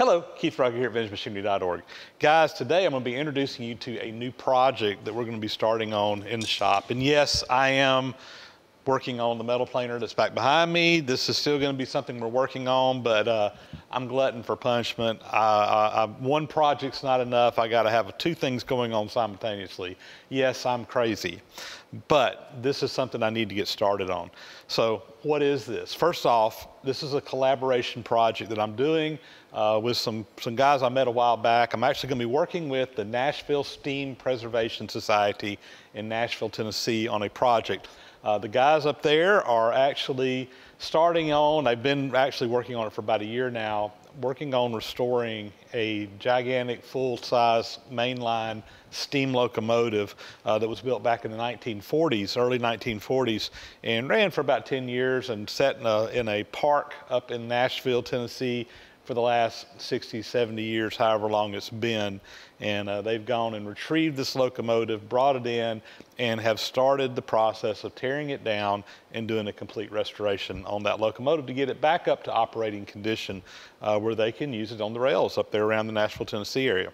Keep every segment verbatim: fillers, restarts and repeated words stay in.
Hello, Keith Rucker here at Vintage Machinery dot org. Guys, today I'm going to be introducing you to a new project that we're going to be starting on in the shop. And yes, I am working on the metal planer that's back behind me. This is still going to be something we're working on, but uh, I'm glutton for punishment. I, I, I, one project's not enough. I got to have two things going on simultaneously. Yes, I'm crazy, but this is something I need to get started on. So what is this? First off, this is a collaboration project that I'm doing uh, with some, some guys I met a while back. I'm actually going to be working with the Nashville Steam Preservation Society in Nashville, Tennessee on a project. Uh, the guys up there are actually starting on, they've been actually working on it for about a year now, working on restoring a gigantic full-size mainline steam locomotive uh, that was built back in the nineteen forties, early nineteen forties, and ran for about ten years and sat in a, in a park up in Nashville, Tennessee for the last sixty, seventy years, however long it's been. And uh, they've gone and retrieved this locomotive, brought it in, and have started the process of tearing it down and doing a complete restoration on that locomotive to get it back up to operating condition uh, where they can use it on the rails up there around the Nashville, Tennessee area.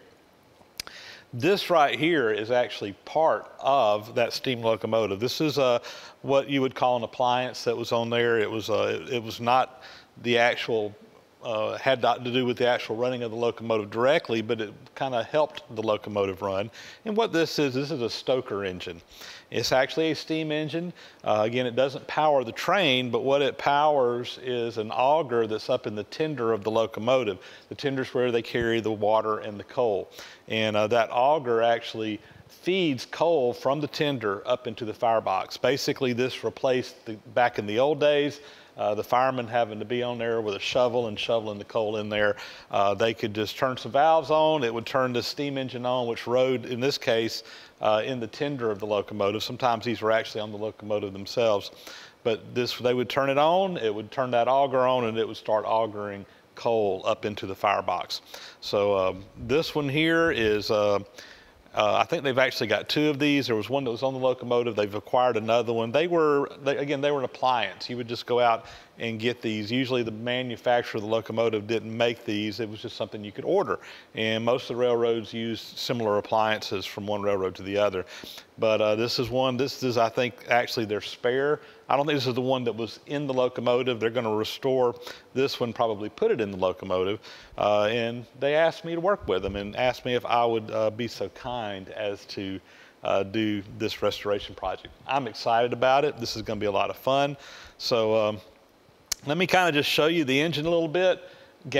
This right here is actually part of that steam locomotive. This is uh, what you would call an appliance that was on there. It was, uh, it was not the actual Uh, had not to do with the actual running of the locomotive directly, but it kind of helped the locomotive run. And what this is, this is a stoker engine. It's actually a steam engine. Uh, again, it doesn't power the train, but what it powers is an auger that's up in the tender of the locomotive. The tender's where they carry the water and the coal. And uh, that auger actually feeds coal from the tender up into the firebox. Basically, this replaced the, back in the old days, Uh, the firemen having to be on there with a shovel and shoveling the coal in there. Uh, they could just turn some valves on. It would turn the steam engine on, which rode, in this case, uh, in the tender of the locomotive. Sometimes these were actually on the locomotive themselves. But this, they would turn it on, it would turn that auger on, and it would start augering coal up into the firebox. So uh, this one here is... Uh, Uh, I think they've actually got two of these. There was one that was on the locomotive. They've acquired another one. They were, they, again, they were an appliance. You would just go out and get these. Usually the manufacturer of the locomotive didn't make these. It was just something you could order. And most of the railroads used similar appliances from one railroad to the other. But uh, this is one, this is, I think, actually their spare. I don't think this is the one that was in the locomotive. They're gonna restore this one, probably put it in the locomotive. Uh, and they asked me to work with them and asked me if I would uh, be so kind as to uh, do this restoration project. I'm excited about it. This is gonna be a lot of fun. So um, let me kind of just show you the engine a little bit.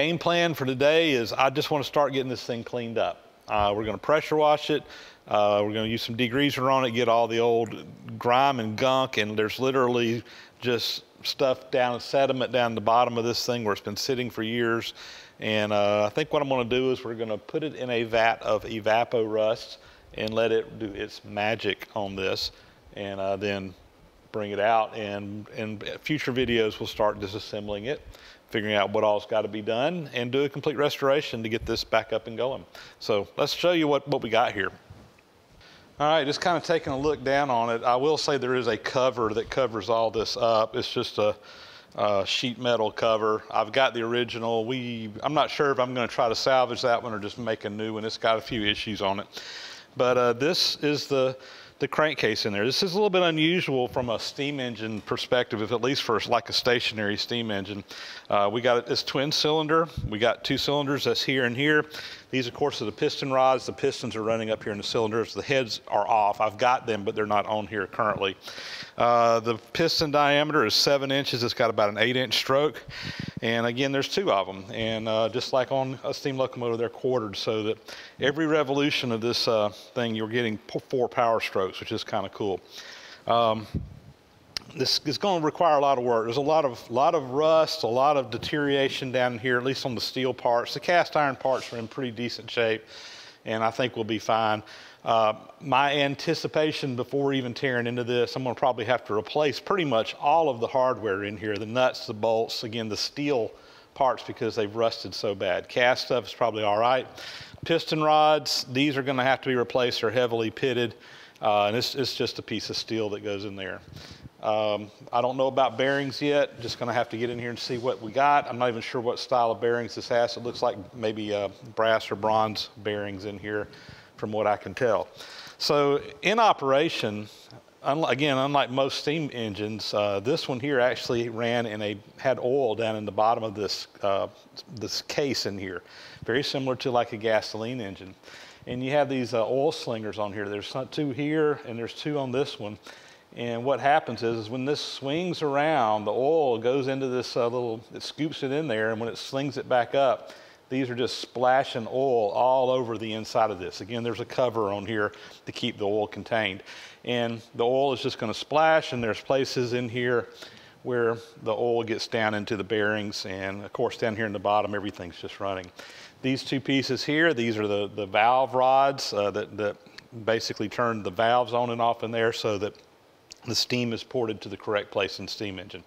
Game plan for today is I just wanna start getting this thing cleaned up. Uh, we're gonna pressure wash it. Uh, we're going to use some degreaser on it, get all the old grime and gunk, and there's literally just stuff down, sediment down the bottom of this thing where it's been sitting for years. And uh, I think what I'm going to do is we're going to put it in a vat of Evapo-Rust and let it do its magic on this, and uh, then bring it out. And in future videos, we'll start disassembling it, figuring out what all's got to be done, and do a complete restoration to get this back up and going. So let's show you what, what we got here. All right, just kind of taking a look down on it. I will say there is a cover that covers all this up. It's just a, a sheet metal cover. I've got the original. We, I'm not sure if I'm going to try to salvage that one or just make a new one. It's got a few issues on it. But uh, this is the, the crankcase in there. This is a little bit unusual from a steam engine perspective, if at least for like a stationary steam engine. Uh, we got this twin cylinder. We got two cylinders, that's here and here. These, of course, are the piston rods. The pistons are running up here in the cylinders. The heads are off. I've got them, but they're not on here currently. Uh, the piston diameter is seven inches. It's got about an eight-inch stroke. And again, there's two of them. And uh, just like on a steam locomotive, they're quartered so that every revolution of this uh, thing, you're getting four power strokes, which is kind of cool. Um, This is going to require a lot of work. There's a lot of, lot of rust, a lot of deterioration down here, at least on the steel parts. The cast iron parts are in pretty decent shape, and I think we'll be fine. Uh, my anticipation before even tearing into this, I'm going to probably have to replace pretty much all of the hardware in here, the nuts, the bolts, again, the steel parts because they've rusted so bad. Cast stuff is probably all right. Piston rods, these are going to have to be replaced. They're heavily pitted, uh, and it's, it's just a piece of steel that goes in there. Um, I don't know about bearings yet. Just going to have to get in here and see what we got. I'm not even sure what style of bearings this has. It looks like maybe uh, brass or bronze bearings in here from what I can tell. So in operation, unlike, again, unlike most steam engines, uh, this one here actually ran in a, had oil down in the bottom of this, uh, this case in here. Very similar to like a gasoline engine. And you have these uh, oil slingers on here. There's two here and there's two on this one. And what happens is, is when this swings around, the oil goes into this uh, little, it scoops it in there, and when it slings it back up, these are just splashing oil all over the inside of this. Again, there's a cover on here to keep the oil contained. And the oil is just gonna splash, and there's places in here where the oil gets down into the bearings, and of course down here in the bottom, everything's just running. These two pieces here, these are the, the valve rods uh, that, that basically turn the valves on and off in there so that the steam is ported to the correct place in the steam engine.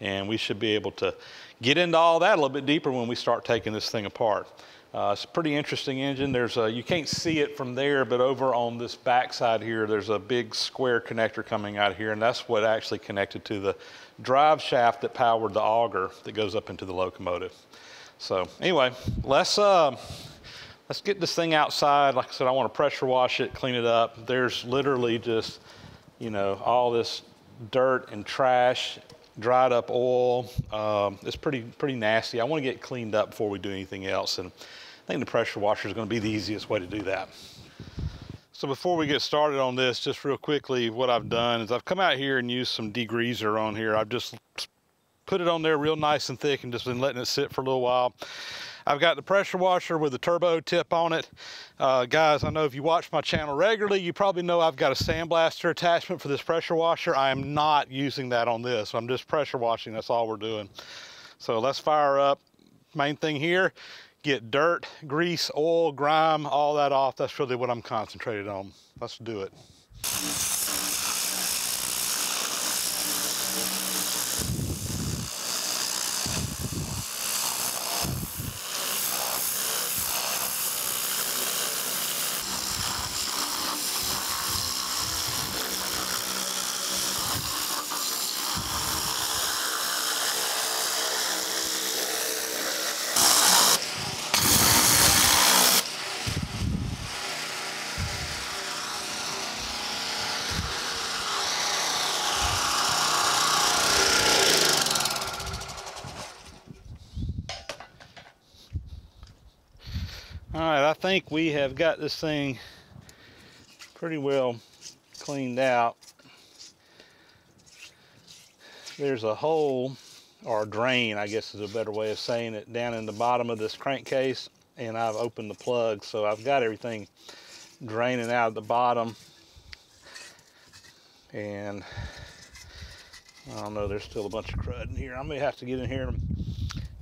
And we should be able to get into all that a little bit deeper when we start taking this thing apart. Uh, it's a pretty interesting engine. There's a, you can't see it from there, but over on this back side here, there's a big square connector coming out here, and that's what actually connected to the drive shaft that powered the auger that goes up into the locomotive. So anyway, let's, uh, let's get this thing outside. Like I said, I want to pressure wash it, clean it up. There's literally just, you know, all this dirt and trash, dried up oil. Um, it's pretty, pretty nasty. I want to get cleaned up before we do anything else. And I think the pressure washer is going to be the easiest way to do that. So before we get started on this, just real quickly, what I've done is I've come out here and used some degreaser on here. I've just put it on there real nice and thick and just been letting it sit for a little while. I've got the pressure washer with the turbo tip on it. Uh, guys, I know if you watch my channel regularly, you probably know I've got a sandblaster attachment for this pressure washer. I am not using that on this. I'm just pressure washing. That's all we're doing. So let's fire up. Main thing here, get dirt, grease, oil, grime, all that off. That's really what I'm concentrated on. Let's do it. I think we have got this thing pretty well cleaned out. There's a hole, or a drain, I guess is a better way of saying it, down in the bottom of this crankcase, and I've opened the plug, so I've got everything draining out at the bottom. And I don't know, there's still a bunch of crud in here. I may have to get in here and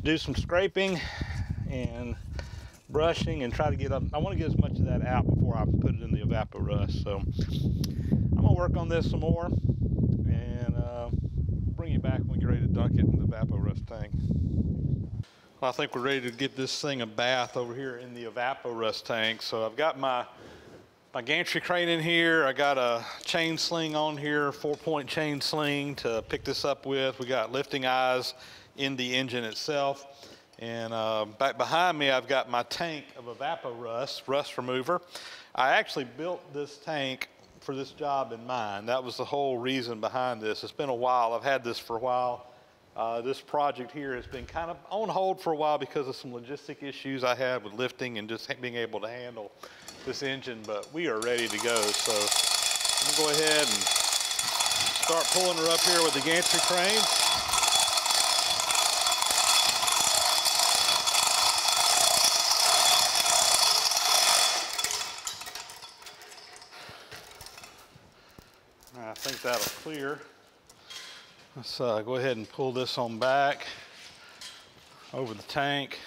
do some scraping and brushing and try to get up. I want to get as much of that out before I put it in the Evapo-Rust. So I'm gonna work on this some more and uh, bring you back when we get ready to dunk it in the Evapo-Rust tank. Well, I think we're ready to give this thing a bath over here in the Evapo-Rust tank. So I've got my my gantry crane in here. I got a chain sling on here, four-point chain sling to pick this up with. We got lifting eyes in the engine itself. And uh, back behind me, I've got my tank of Evapo-Rust, rust remover. I actually built this tank for this job in mind. That was the whole reason behind this. It's been a while. I've had this for a while. Uh, this project here has been kind of on hold for a while because of some logistic issues I had with lifting and just being able to handle this engine, but we are ready to go. So I'm gonna go ahead and start pulling her up here with the gantry crane. I think that'll clear. Let's uh, go ahead and pull this on back over the tank.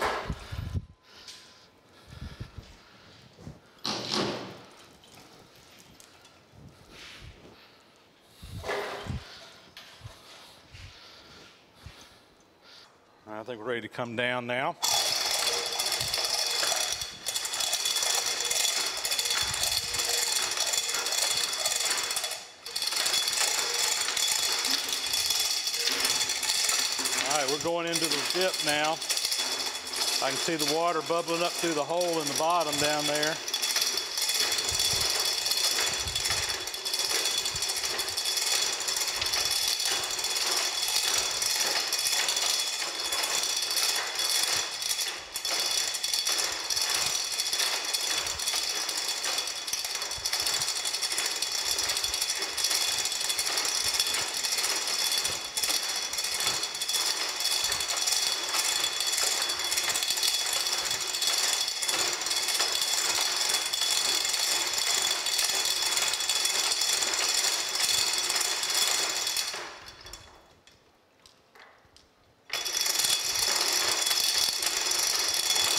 I think we're ready to come down now. right, we're going into the dip now. I can see the water bubbling up through the hole in the bottom down there.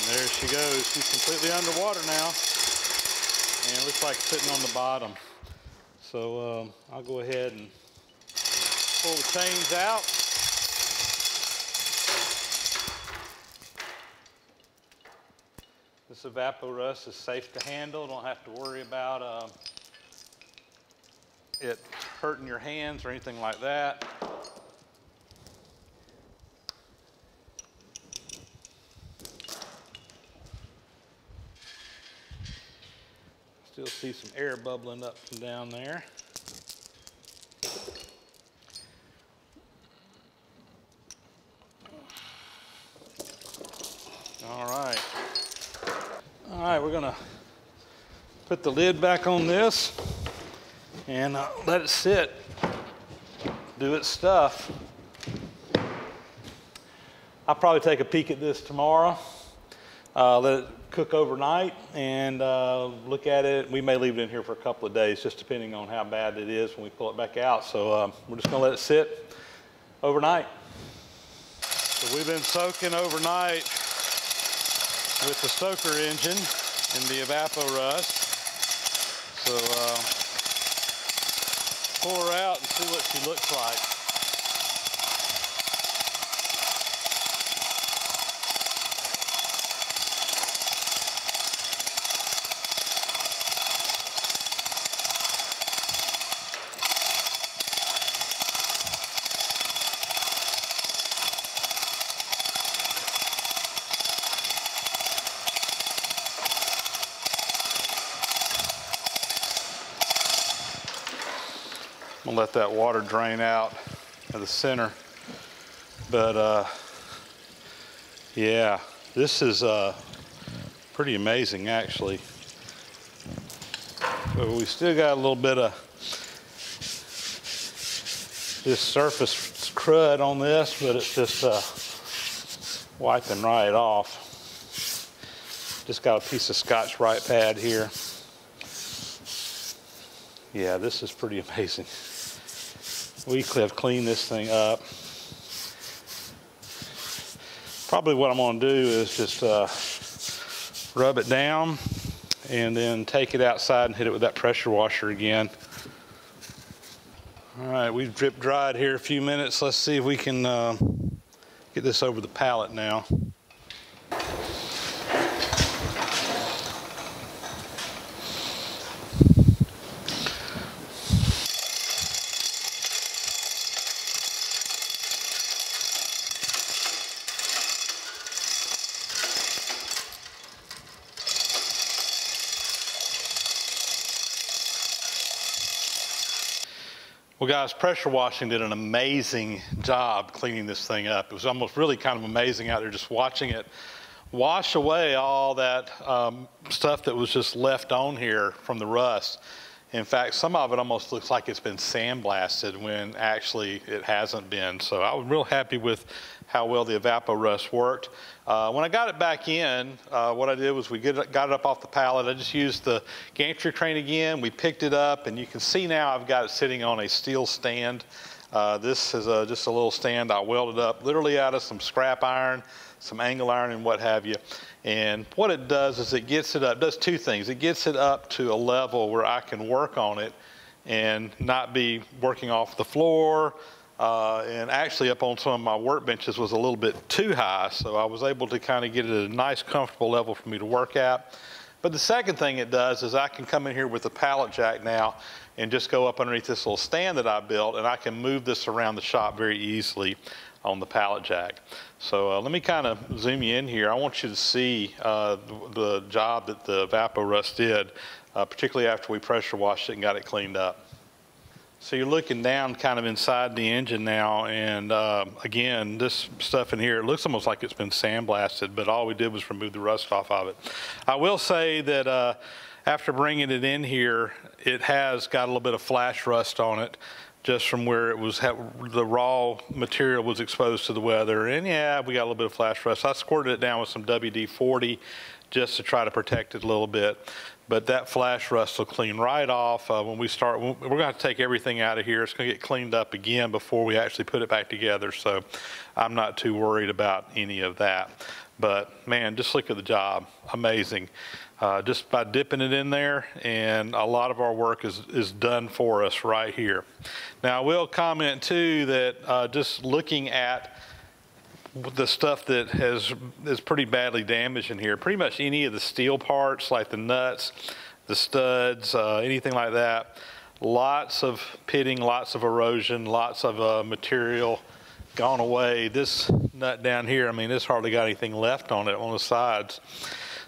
There she goes. She's completely underwater now, and it looks like it's sitting on the bottom. So um, I'll go ahead and pull the chains out. This Evapo-Rust is safe to handle. Don't have to worry about uh, it hurting your hands or anything like that. Still see some air bubbling up from down there. All right. All right, we're gonna put the lid back on this and uh, let it sit, do its stuff. I'll probably take a peek at this tomorrow. Uh, let it cook overnight and uh, look at it. We may leave it in here for a couple of days, just depending on how bad it is when we pull it back out. So uh, we're just gonna let it sit overnight. So we've been soaking overnight with the stoker engine and the Evapo-Rust. So uh, pour her out and see what she looks like. I'm gonna let that water drain out of the center. But uh, yeah, this is uh, pretty amazing actually. But we still got a little bit of this surface crud on this, but it's just uh, wiping right off. Just got a piece of Scotch-Brite pad here. Yeah, this is pretty amazing. We have cleaned this thing up. Probably what I'm gonna do is just uh, rub it down and then take it outside and hit it with that pressure washer again. All right, we've drip dried here a few minutes. Let's see if we can uh, get this over the pallet now. Well guys, pressure washing did an amazing job cleaning this thing up. It was almost really kind of amazing out there just watching it wash away all that um, stuff that was just left on here from the rust. In fact, some of it almost looks like it's been sandblasted when actually it hasn't been. So I was real happy with how well the Evapo-Rust worked. Uh, when I got it back in, uh, what I did was we get it, got it up off the pallet. I just used the gantry crane again. We picked it up, and you can see now I've got it sitting on a steel stand. Uh, this is a, just a little stand I welded up literally out of some scrap iron, some angle iron, and what have you. And what it does is it gets it up, does two things. It gets it up to a level where I can work on it and not be working off the floor, Uh, and actually up on some of my workbenches was a little bit too high, so I was able to kind of get it at a nice comfortable level for me to work at. But the second thing it does is I can come in here with a pallet jack now and just go up underneath this little stand that I built, and I can move this around the shop very easily. on the pallet jack. So uh, let me kind of zoom you in here. I want you to see uh, the, the job that the Evapo-Rust did, uh, particularly after we pressure washed it and got it cleaned up. So you're looking down kind of inside the engine now, and uh, again, this stuff in here, it looks almost like it's been sandblasted, but all we did was remove the rust off of it. I will say that uh, after bringing it in here, it has got a little bit of flash rust on it, just from where it was, the raw material was exposed to the weather. And yeah, we got a little bit of flash rust. I squirted it down with some W D forty just to try to protect it a little bit. But that flash rust will clean right off. Uh, when we start, we're gonna take everything out of here. It's gonna get cleaned up again before we actually put it back together. So I'm not too worried about any of that. But man, just look at the job, amazing. Uh, just by dipping it in there, and a lot of our work is, is done for us right here. Now I will comment too that uh, just looking at the stuff that has is pretty badly damaged in here, pretty much any of the steel parts like the nuts, the studs, uh, anything like that, lots of pitting, lots of erosion, lots of uh, material gone away. This nut down here, I mean, it's hardly got anything left on it on the sides.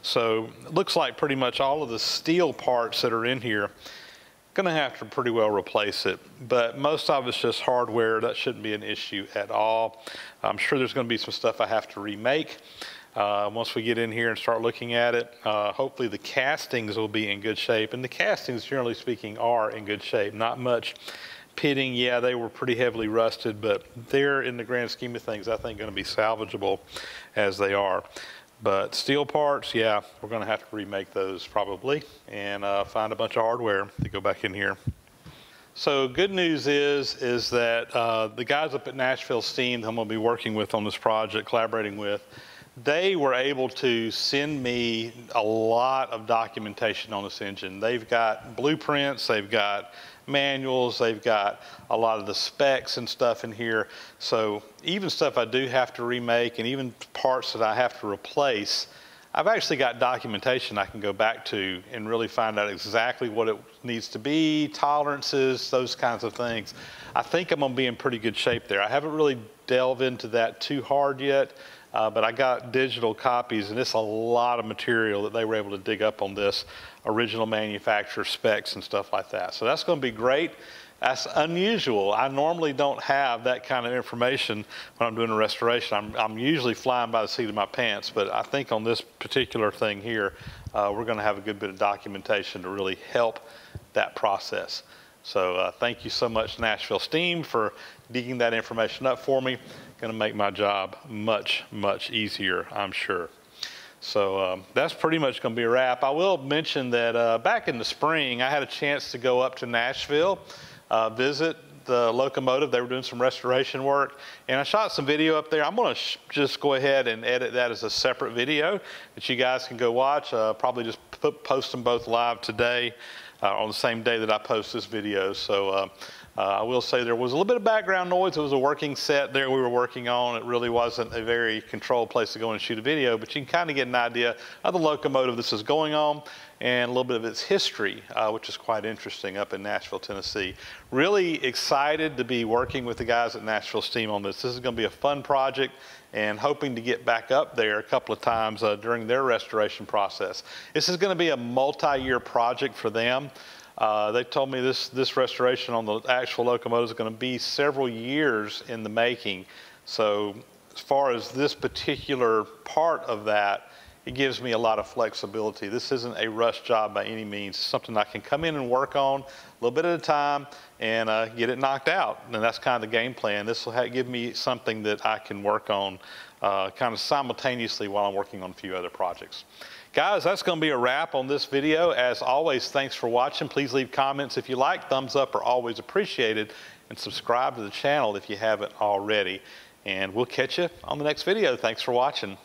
So it looks like pretty much all of the steel parts that are in here, gonna have to pretty well replace it. But most of it's just hardware. That shouldn't be an issue at all. I'm sure there's gonna be some stuff I have to remake uh, once we get in here and start looking at it. Uh, hopefully the castings will be in good shape. And the castings, generally speaking, are in good shape. Not much pitting. Yeah, they were pretty heavily rusted, but they're, in the grand scheme of things, I think gonna be salvageable as they are. But steel parts, yeah, we're gonna have to remake those probably, and uh, find a bunch of hardware to go back in here. So good news is, is that uh, the guys up at Nashville Steam, who I'm gonna be working with on this project, collaborating with, they were able to send me a lot of documentation on this engine. They've got blueprints, they've got manuals, they've got a lot of the specs and stuff in here. So even stuff I do have to remake and even parts that I have to replace, I've actually got documentation I can go back to and really find out exactly what it needs to be, tolerances, those kinds of things. I think I'm gonna be in pretty good shape there. I haven't really delved into that too hard yet. Uh, but I got digital copies, and it's a lot of material that they were able to dig up on this, original manufacturer specs and stuff like that. So that's going to be great. That's unusual. I normally don't have that kind of information when I'm doing a restoration. I'm, I'm usually flying by the seat of my pants, but I think on this particular thing here, uh, we're going to have a good bit of documentation to really help that process. So uh, thank you so much, Nashville Steam, for digging that information up for me. Gonna make my job much, much easier, I'm sure. So um, that's pretty much gonna be a wrap. I will mention that uh, back in the spring, I had a chance to go up to Nashville, uh, visit the locomotive. They were doing some restoration work, and I shot some video up there. I'm gonna sh just go ahead and edit that as a separate video that you guys can go watch. Uh, probably just put, post them both live today. Uh, on the same day that I post this video. So uh, uh, I will say there was a little bit of background noise. It was a working set there we were working on. It really wasn't a very controlled place to go and shoot a video, but you can kind of get an idea of the locomotive this is going on and a little bit of its history, uh, which is quite interesting up in Nashville, Tennessee. Really excited to be working with the guys at Nashville Steam on this. This is gonna be a fun project, and hoping to get back up there a couple of times uh, during their restoration process. This is gonna be a multi-year project for them. Uh, they told me this, this restoration on the actual locomotive is gonna be several years in the making. So as far as this particular part of that, it gives me a lot of flexibility. This isn't a rush job by any means. It's something I can come in and work on a little bit at a time and uh, get it knocked out. And that's kind of the game plan. This will give me something that I can work on uh, kind of simultaneously while I'm working on a few other projects. Guys, that's going to be a wrap on this video. As always, thanks for watching. Please leave comments if you like. Thumbs up are always appreciated. And subscribe to the channel if you haven't already. And we'll catch you on the next video. Thanks for watching.